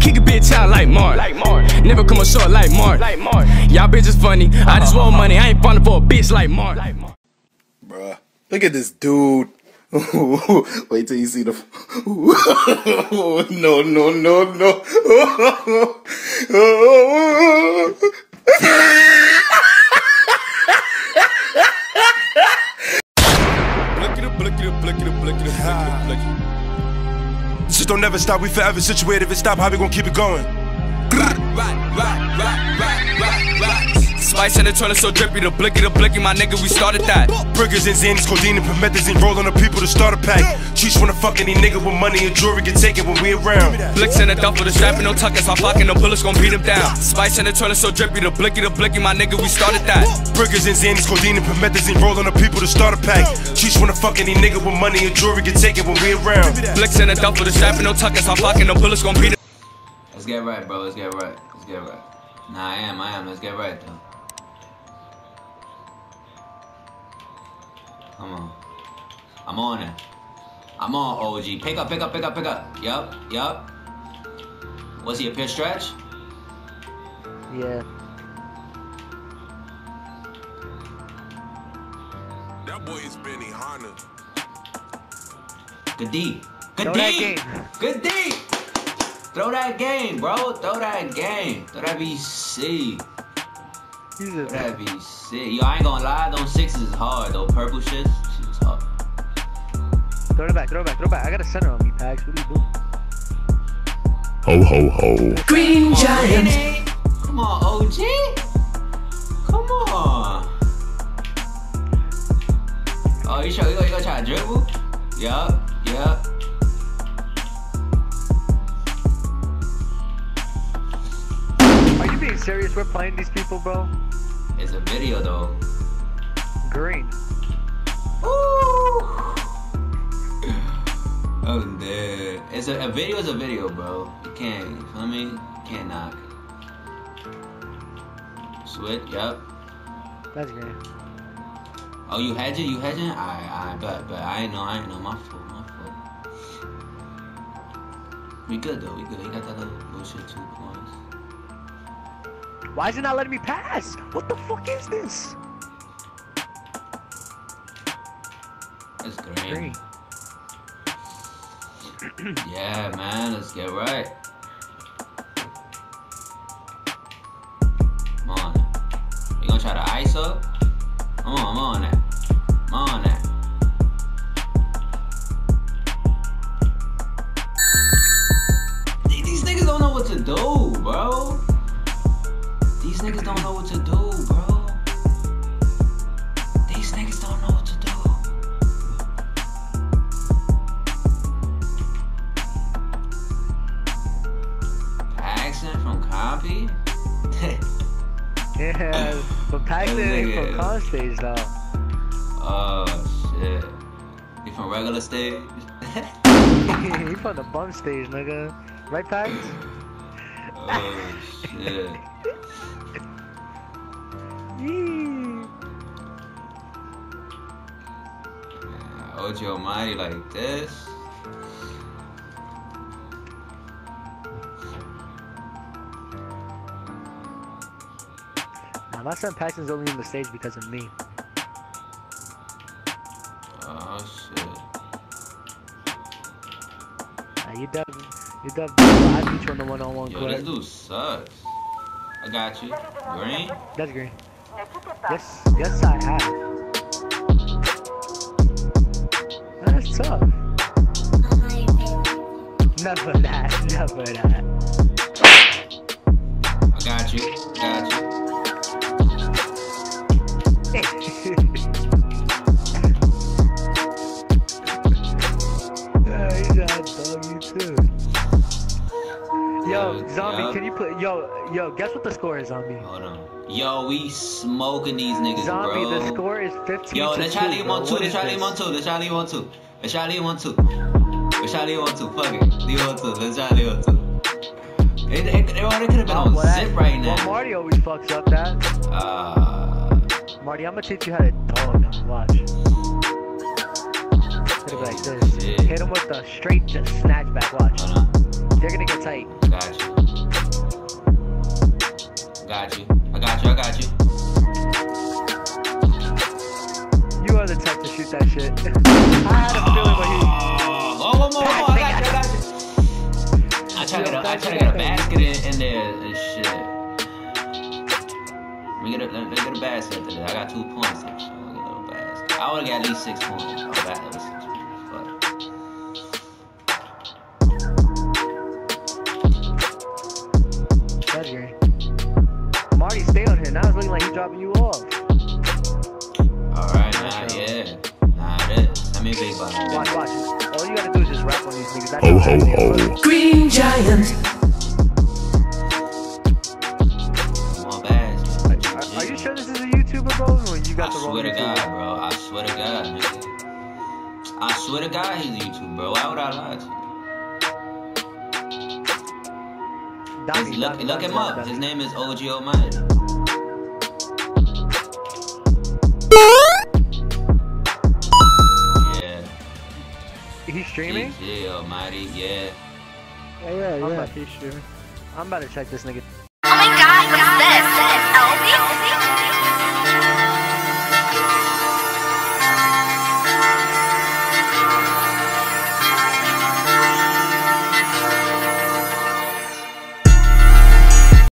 Kick a bitch out like Mark. Never come up short like Mark. Y'all bitches funny. I just want money. I ain't falling for a bitch like Mark. Bruh, look at this dude. Wait till you see the. No, no, no, no. Just don't never stop. We forever situated. If it stop, how we gonna keep it going? Spice in the toilet so drippy, the blicky, my nigga, we started that. Burgers and Xannies, codeine and promethazine, roll on the people to start a pack. She's wanna fuck any nigga with money and jewelry can take it when we around. Blicks in the dump with a strap and no tuckers, I'm fucking the bullets gon' beat him down. Spice in the toilet so drippy, the blicky, my nigga, we started that. Burgers and Xannies, codeine and promethazine, roll on the people to start a pack. She's wanna fuck any nigga with money and jewelry can take it when we around. Blicks in the dump with a strap and no tuckers, I'm fucking the bullets gon' beat him. Let's get right, bro, let's get right, let's get right. Nah, I am, let's get right, though. Come on. I'm on it. I'm on OG. Pick up. Yup. Was he a pitch stretch? Yeah. That boy is Benny Hanna. Good D. Throw that game, bro. Throw that BC. That'd be sick. Yo, I ain't gonna lie, those sixes is hard, though. Purple shit's hard. Throw it back. I got a center on me, Pax. What are you doing? Ho. Green Giant. Come on, OG. Come on. Oh, you gonna try to dribble? Yup. Are you being serious? We're playing these people, bro? It's a video though. Green. Ooh. I'm dead. It's a video is a video, bro. You can't, you feel me? You can't knock. Switch, yup. That's green. Oh, you hedging? Alright, but I ain't know. My fault. We good though, You got that little bullshit 2 points. Why is it not letting me pass? What the fuck is this? That's green. Yeah, man, let's get right. Come on. You gonna try to ISO? I'm on that. These niggas don't know what to do, bro. These niggas don't know what to do. Paxton from Copy? Yeah, but Paxton ain't from Con Stage though. Oh shit. He from regular stage? He from the bum stage, nigga. Right, Pax? Oh shit. Yeah, OG Almighty like this. Now my son Paxton's only on the stage because of me. Oh shit. Nah, you dub I beat you on the one-on-one. Yo, this dude sucks. I got you. Green? That's green. Yes, I have. That's tough. Never that. I got you. Yeah, he's got dog, you too. Yo, Zombie, can you put... Yo, guess what the score is, Zombie? Hold on. Yo, we smoking these niggas, Zombie, bro. The score is 15. Yo, let's try to leave on 2. Let's try to leave on two. Fuck it. Leave on 2. Let's try to leave on 2. They could have been on zip right now. Well, Marty always fucks up that. Marty, I'm gonna teach you how to dog now. Watch. It's gonna be like this. Shit. Hit him with the straight snatch back. Watch. They're gonna get tight. Gotcha. got you. I got you. I got you. You are the type to shoot that shit. I had a feeling when he... Oh, one more. Oh, I got you. I try to get a basket in there and shit. Let me get a basket today. I got 2 points. I would have got at least 6 points. Oh, that was 6 points. Fuck. Legendary. Marty, stay on here. Now it's looking like he's dropping you off. Alright, nah, yeah. Nah, it is. I mean, big button. Watch, watch. All you gotta do is just rap on these niggas. Ho, ho, ho. Green Giant. Are you sure this is a YouTuber, bro? Or you got the wrong one? I swear to God, bro. I swear to God, nigga. I swear to God he's a YouTuber, bro. Why would I lie to you? Just look him up. His name is OG Almighty. Yeah. He's streaming? OG Almighty, yeah. Yeah, yeah, yeah. I'm about to check this nigga.